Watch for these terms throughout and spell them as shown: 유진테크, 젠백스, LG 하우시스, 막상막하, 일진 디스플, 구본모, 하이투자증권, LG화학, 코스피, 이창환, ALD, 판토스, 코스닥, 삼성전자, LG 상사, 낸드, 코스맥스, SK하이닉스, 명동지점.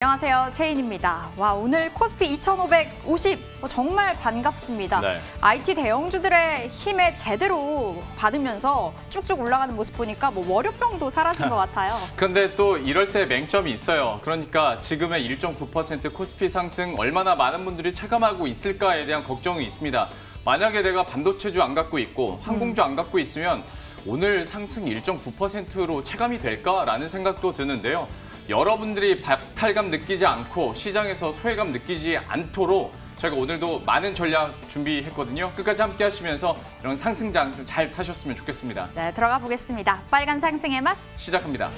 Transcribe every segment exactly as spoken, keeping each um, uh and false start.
안녕하세요, 최인입니다. 와, 오늘 코스피 이천오백오십 정말 반갑습니다. 네. 아이티 대형주들의 힘에 제대로 받으면서 쭉쭉 올라가는 모습 보니까 뭐 월요병도 사라진 것 같아요. 근데 또 이럴 때 맹점이 있어요. 그러니까 지금의 일 점 구 퍼센트 코스피 상승 얼마나 많은 분들이 체감하고 있을까에 대한 걱정이 있습니다. 만약에 내가 반도체주 안 갖고 있고 항공주 안 갖고 있으면 오늘 상승 일 점 구 퍼센트로 체감이 될까라는 생각도 드는데요. 여러분들이 박탈감 느끼지 않고 시장에서 소외감 느끼지 않도록 저희가 오늘도 많은 전략 준비했거든요. 끝까지 함께 하시면서 이런 상승장 좀 잘 타셨으면 좋겠습니다. 네, 들어가 보겠습니다. 빨간 상승의 맛 시작합니다.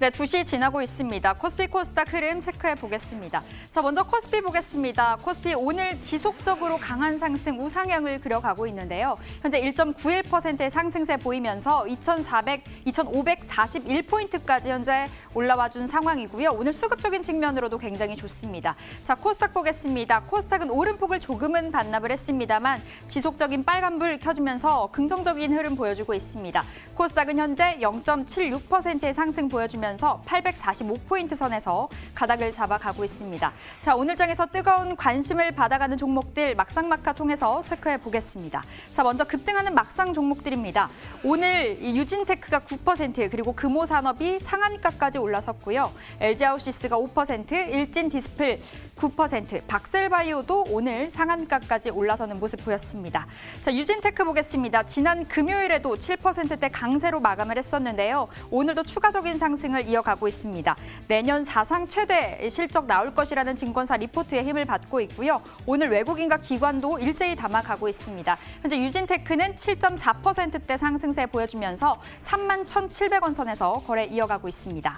네, 두 시 지나고 있습니다. 코스피 코스닥 흐름 체크해 보겠습니다. 자, 먼저 코스피 보겠습니다. 코스피 오늘 지속적으로 강한 상승 우상향을 그려가고 있는데요. 현재 일 점 구일 퍼센트의 상승세 보이면서 이천사백, 이천오백사십일 포인트까지 현재 올라와 준 상황이고요. 오늘 수급적인 측면으로도 굉장히 좋습니다. 자, 코스닥 보겠습니다. 코스닥은 오름폭을 조금은 반납을 했습니다만 지속적인 빨간불 켜주면서 긍정적인 흐름 보여주고 있습니다. 코스닥은 현재 영 점 칠육 퍼센트의 상승 보여주면서 팔백사십오 포인트 선에서 가닥을 잡아가고 있습니다. 자, 오늘 장에서 뜨거운 관심을 받아가는 종목들 막상막하 통해서 체크해 보겠습니다. 자, 먼저 급등하는 막상 종목들입니다. 오늘 이 유진테크가 구 퍼센트, 그리고 금호산업이 상한가까지 올라섰고요. 엘지 하우시스가 오 퍼센트, 일진 디스플 구 퍼센트, 박셀바이오도 오늘 상한가까지 올라서는 모습 보였습니다. 자, 유진테크 보겠습니다. 지난 금요일에도 칠 퍼센트대 강세로 마감을 했었는데요. 오늘도 추가적인 상승을 이어가고 있습니다. 내년 사상 최대 실적 나올 것이라는 증권사 리포트에 힘을 받고 있고요. 오늘 외국인과 기관도 일제히 담아가고 있습니다. 현재 유진테크는 칠 점 사 퍼센트대 상승세 보여주면서 삼만 천칠백 원 선에서 거래 이어가고 있습니다.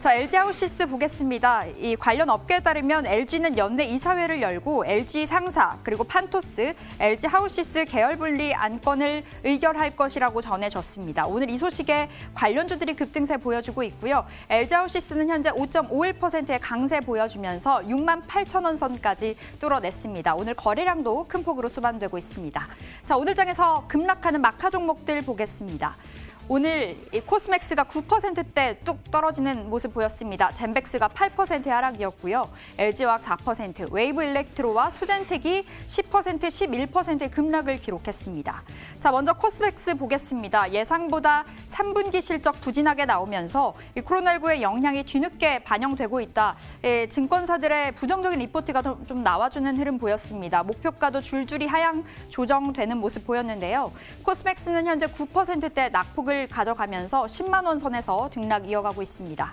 자, 엘지 하우시스 보겠습니다. 이 관련 업계에 따르면 엘지는 연내 이사회를 열고 엘지 상사, 그리고 판토스, 엘지 하우시스 계열 분리 안건을 의결할 것이라고 전해졌습니다. 오늘 이 소식에 관련주들이 급등세 보여주고 있고요. 엘지 하우시스는 현재 오 점 오일 퍼센트의 강세 보여주면서 육만 팔천 원 선까지 뚫어냈습니다. 오늘 거래량도 큰 폭으로 수반되고 있습니다. 자, 오늘 장에서 급락하는 마카 종목들 보겠습니다. 오늘 이 코스맥스가 구 퍼센트대 뚝 떨어지는 모습 보였습니다. 젠백스가 팔 퍼센트 하락이었고요. 엘지화학 사 퍼센트, 웨이브 일렉트로와 수젠텍이 십 퍼센트, 십일 퍼센트의 급락을 기록했습니다. 자, 먼저 코스맥스 보겠습니다. 예상보다 삼 분기 실적 부진하게 나오면서 이 코로나십구의 영향이 뒤늦게 반영되고 있다. 예, 증권사들의 부정적인 리포트가 좀, 좀 나와주는 흐름 보였습니다. 목표가도 줄줄이 하향 조정되는 모습 보였는데요. 코스맥스는 현재 구 퍼센트대 낙폭을 가져가면서 십만 원 선에서 등락 이어가고 있습니다.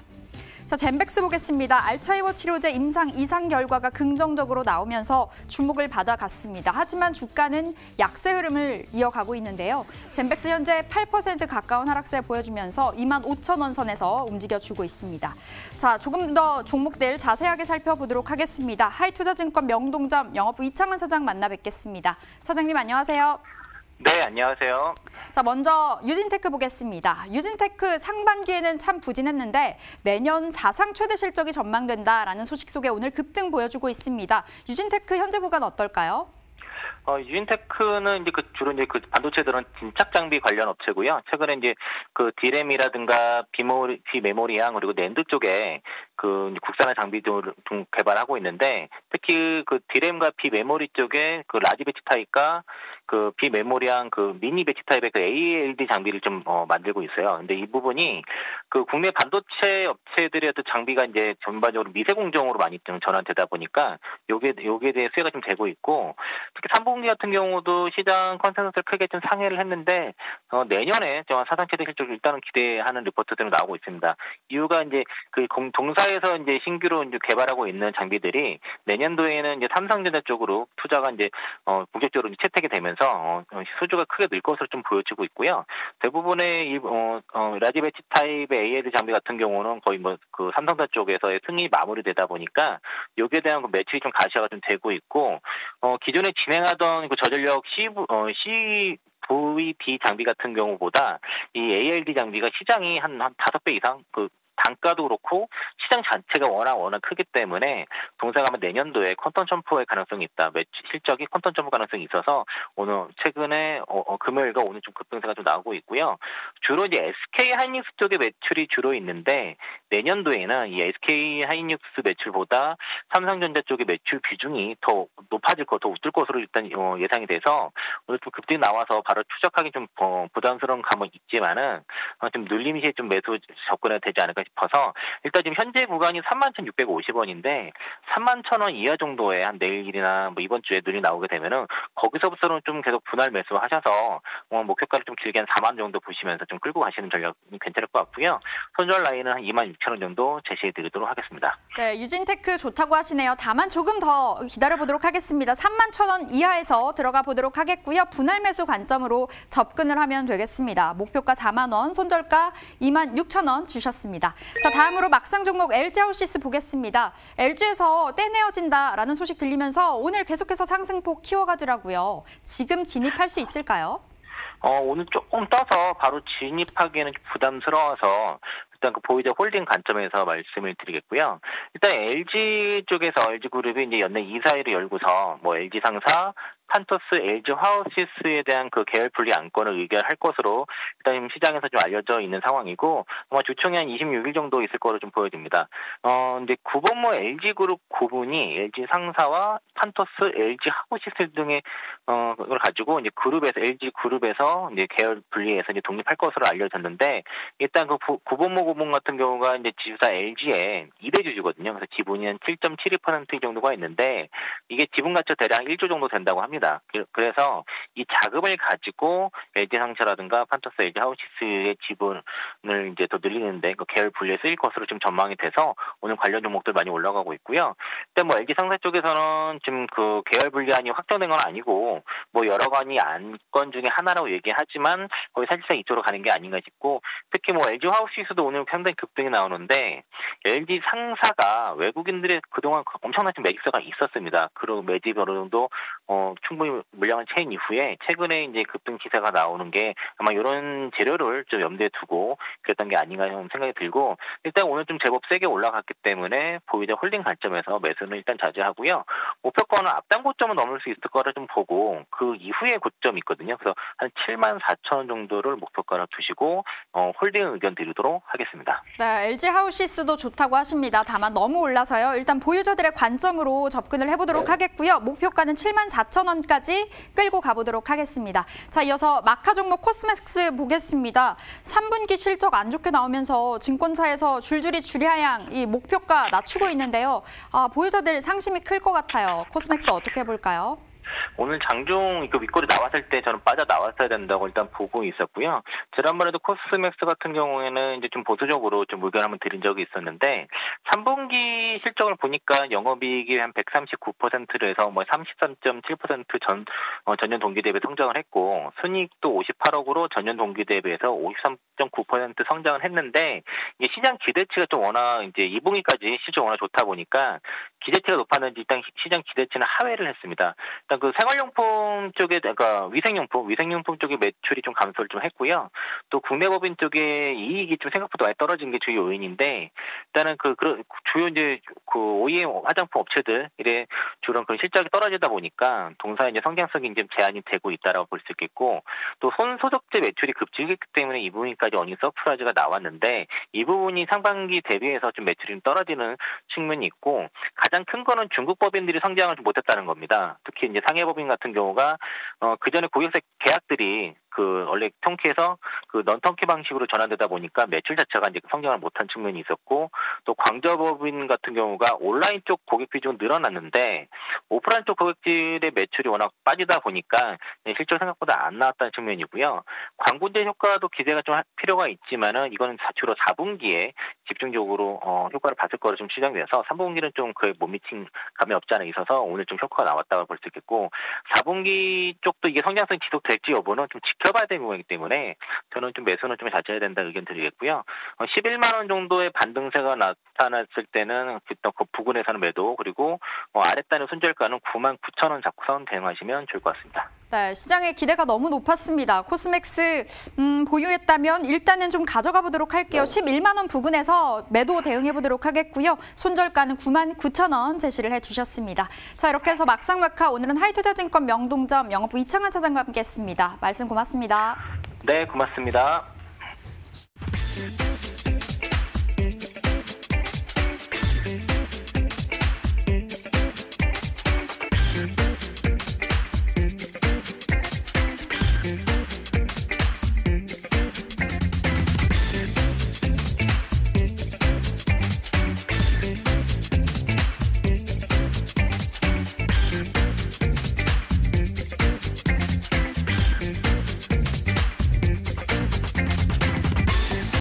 자, 젠백스 보겠습니다. 알츠하이머 치료제 임상 이상 결과가 긍정적으로 나오면서 주목을 받아갔습니다. 하지만 주가는 약세 흐름을 이어가고 있는데요. 젠백스 현재 팔 퍼센트 가까운 하락세 보여주면서 이만 오천 원 선에서 움직여주고 있습니다. 자, 조금 더 종목들 자세하게 살펴보도록 하겠습니다. 하이투자증권 명동점 영업부 이창환 사장 만나 뵙겠습니다. 사장님, 안녕하세요. 네, 안녕하세요. 자, 먼저 유진테크 보겠습니다. 유진테크 상반기에는 참 부진했는데 내년 사상 최대 실적이 전망된다라는 소식 속에 오늘 급등 보여주고 있습니다. 유진테크 현재 구간 어떨까요? 어, 유진테크는 이제 그 주로 이제 그 반도체들은 진착 장비 관련 업체고요. 최근에 이제 그 디램이라든가 비모리, 비메모리향 그리고 낸드 쪽에 그 국산화 장비 등을 좀 개발하고 있는데 특히 그 디램과 비메모리 쪽에 그 라지 배치 타입과 그 비메모리향 그 미니 배치 타입의 그 에이엘디 장비를 좀 어, 만들고 있어요. 근데 이 부분이 그 국내 반도체 업체들의 어떤 장비가 이제 전반적으로 미세 공정으로 많이 좀 전환되다 보니까 요게 요게 대해 수혜가 좀 되고 있고 특히 삼 분기 같은 경우도 시장 컨센서스를 크게 좀 상회를 했는데 어, 내년에 정말 사상 최대 실적을 일단은 기대하는 리포트들이 나오고 있습니다. 이유가 이제 그 공, 동사에서 이제 신규로 이제 개발하고 있는 장비들이 내년도에는 이제 삼성전자 쪽으로 투자가 이제 어, 본격적으로 이제 채택이 되면서 상황에서 수주가 크게 늘 것으로 좀 보여지고 있고요. 대부분의 이 어, 어, 라지 배치 타입의 에이엘디 장비 같은 경우는 거의 뭐 그 삼성전 쪽에서의 승인이 마무리되다 보니까 여기에 대한 그 매출이 좀 가시화가 좀 되고 있고, 어, 기존에 진행하던 그 저전력 C, 어, C 브이비 장비 같은 경우보다 이 에이엘디 장비가 시장이 한, 한 다섯 배 이상, 그, 단가도 그렇고 시장 자체가 워낙 워낙 크기 때문에 동사가 아마 내년도에 컨턴 점프의 가능성이 있다. 매출 실적이 컨턴 점프 가능성이 있어서 오늘 최근에 어, 어, 금요일과 오늘 좀 급등세가 좀 나오고 있고요. 주로 이제 에스케이하이닉스 쪽의 매출이 주로 있는데 내년도에는 이 에스케이하이닉스 매출보다 삼성전자 쪽의 매출 비중이 더 높아질 것, 더 웃을 것으로 일단 어, 예상이 돼서 오늘 좀 급등이 나와서 바로 추적하기 좀 어, 부담스러운 감은 있지만은 어, 좀 눌림시에 좀 매수 접근해야 되지 않을까 싶어서 일단 지금 현재 구간이 삼만 천육백오십 원인데 삼만 천 원 이하 정도에 한 내일이나 뭐 이번 주에 눈이 나오게 되면은 거기서부터는 좀 계속 분할 매수하셔서 어, 목표가를 좀 길게 한 사만 정도 보시면서 좀 끌고 가시는 전략이 괜찮을 것 같고요. 손절 라인은 한 이만 육천 원 정도 제시해드리도록 하겠습니다. 네, 유진테크 좋다고 하시네요. 다만 조금 더 기다려보도록 하겠습니다. 삼만 천 원 이하에서 들어가 보도록 하겠고요. 분할 매수 관점으로 접근을 하면 되겠습니다. 목표가 사만 원, 손절가 이만 육천 원 주셨습니다. 자, 다음으로 막상 종목 엘지 하우시스 보겠습니다. 엘지에서 떼내어진다라는 소식 들리면서 오늘 계속해서 상승폭 키워가더라고요. 지금 진입할 수 있을까요? 어, 오늘 조금 떠서 바로 진입하기에는 부담스러워서 일단 그 보유자 홀딩 관점에서 말씀을 드리겠고요. 일단 엘지 쪽에서 엘지 그룹이 이제 연내 이사회를 열고서 뭐 엘지 상사, 판토스, 엘지 하우시스에 대한 그 계열 분리 안건을 의결할 것으로 일단 시장에서 좀 알려져 있는 상황이고 아마 주총이 한 이십육 일 정도 있을 거로 좀 보여집니다. 어, 이제 구본모 엘지 그룹 고분이 엘지 상사와 판토스, 엘지 하우시스 등의 어, 그걸 가지고 이제 그룹에서 엘지 그룹에서 이제 계열 분리해서 이제 독립할 것으로 알려졌는데 일단 그 구본모 고분 같은 경우가 이제 지주사 엘지의 이대 주주거든요. 그래서 지분이 한 칠 점 칠이 퍼센트 정도가 있는데 이게 지분 가치가 대략 일조 정도 된다고 합니다. 그래서 이 자금을 가지고 엘지 상사라든가 판토스, 엘지 하우시스의 지분을 이제 더 늘리는데 그 계열 분리에 쓰일 것으로 지금 전망이 돼서 오늘 관련 종목들 많이 올라가고 있고요. 일단 뭐 엘지 상사 쪽에서는 지금 그 계열 분리안이 확정된 건 아니고 뭐 여러 건이 안건 중에 하나라고 얘기하지만 거의 사실상 이쪽으로 가는 게 아닌가 싶고 특히 뭐 엘지 하우시스도 오늘 상당히 급등이 나오는데 엘지 상사가 외국인들의 그동안 엄청난 매집세가 있었습니다. 그리고 매집 어느 정도 어, 충분히 물량을 채인 이후에 최근에 이제 급등 기세가 나오는 게 아마 이런 재료를 좀 염두에 두고 그랬던 게 아닌가 하는 생각이 들고 일단 오늘 좀 제법 세게 올라갔기 때문에 보유자 홀딩 관점에서 매수는 일단 자제하고요. 목표가는 앞단 고점은 넘을 수 있을 거라 좀 보고 그 이후에 고점이 있거든요. 그래서 한 칠만 사천 원 정도를 목표가로 두시고 어, 홀딩 의견 드리도록 하겠습니다. 네, 엘지 하우시스도 좋다고 하십니다. 다만 너무 올라서요. 일단 보유자들의 관점으로 접근을 해보도록 하겠고요. 목표가는 칠만 사천 원 까지 끌고 가보도록 하겠습니다. 자, 이어서 마카 종목 코스맥스 보겠습니다. 삼 분기 실적 안 좋게 나오면서 증권사에서 줄줄이 주량양 이 목표가 낮추고 있는데요. 아, 보유자들 상심이 클 것 같아요. 코스맥스 어떻게 볼까요? 오늘 장중 그 윗꼬리 나왔을 때 저는 빠져 나왔어야 된다고 일단 보고 있었고요. 지난번에도 코스맥스 같은 경우에는 이제 좀 보수적으로 좀 의견 한번 드린 적이 있었는데 삼 분기 실적을 보니까 영업이익이 한 백삼십구 퍼센트로 해서 뭐 삼십삼 점 칠 퍼센트 전 어, 전년 동기 대비 성장을 했고 순이익도 오십팔억으로 전년 동기 대비해서 오십삼 점 구 퍼센트 성장을 했는데 이게 시장 기대치가 좀 워낙 이제 이 분기까지 시장 워낙 좋다 보니까 기대치가 높았는지 일단 시장 기대치는 하회를 했습니다. 일단 그 생활용품 쪽에, 그러니까 위생용품, 위생용품 쪽의 매출이 좀 감소를 좀 했고요. 또 국내 법인 쪽에 이익이 좀 생각보다 많이 떨어진 게 주요 요인인데, 일단은 그, 그 주요 이제 그 오이엠 화장품 업체들, 이래 주로 그런 실적이 떨어지다 보니까 동사의 이제 성장성이 이제 제한이 되고 있다라고 볼 수 있겠고, 또 손소독제 매출이 급증했기 때문에 이 부분까지 어닝 서프라이즈가 나왔는데, 이 부분이 상반기 대비해서 좀 매출이 좀 떨어지는 측면이 있고, 가장 큰 거는 중국 법인들이 성장을 좀 못했다는 겁니다. 특히 이제 상해 법인 같은 경우가 어, 그 전에 고객사 계약들이 그 원래 턴키에서 그 넌턴키 방식으로 전환되다 보니까 매출 자체가 이제 성장을 못한 측면이 있었고, 또 광저법인 같은 경우가 온라인 쪽 고객 비중은 늘어났는데 오프라인 쪽 고객들의 매출이 워낙 빠지다 보니까 실적 생각보다 안 나왔다는 측면이고요. 광군제 효과도 기대가 좀 필요가 있지만은 이거는 주로 사 분기에 집중적으로 어, 효과를 봤을 거로 좀 추정돼서 삼 분기는 좀 그에 못 미친 감이 없지 않아 있어서 오늘 좀 효과가 나왔다고 볼 수 있겠고, 사 분기 쪽도 이게 성장성이 지속될지 여부는 좀 지켜봐야 되는 거기 때문에 저는 좀 매수는 좀 자제해야 된다 의견 드리겠고요. 어, 십일만 원 정도의 반등세가 나타났을 때는 일단 그 부근에서는 매도, 그리고 어, 아랫단의 손절가는 구만 구천 원 잡고선 대응하시면 좋을 것 같습니다. 네, 시장의 기대가 너무 높았습니다. 코스맥스 음, 보유했다면 일단은 좀 가져가 보도록 할게요. 십일만 원 부근에서 매도 대응해 보도록 하겠고요. 손절가는 구만 구천 원 제시를 해주셨습니다. 자, 이렇게 해서 막상막하 오늘은 하이투자증권 명동점 영업부 이창환 차장과 함께했습니다. 말씀 고맙습니다. 네, 고맙습니다.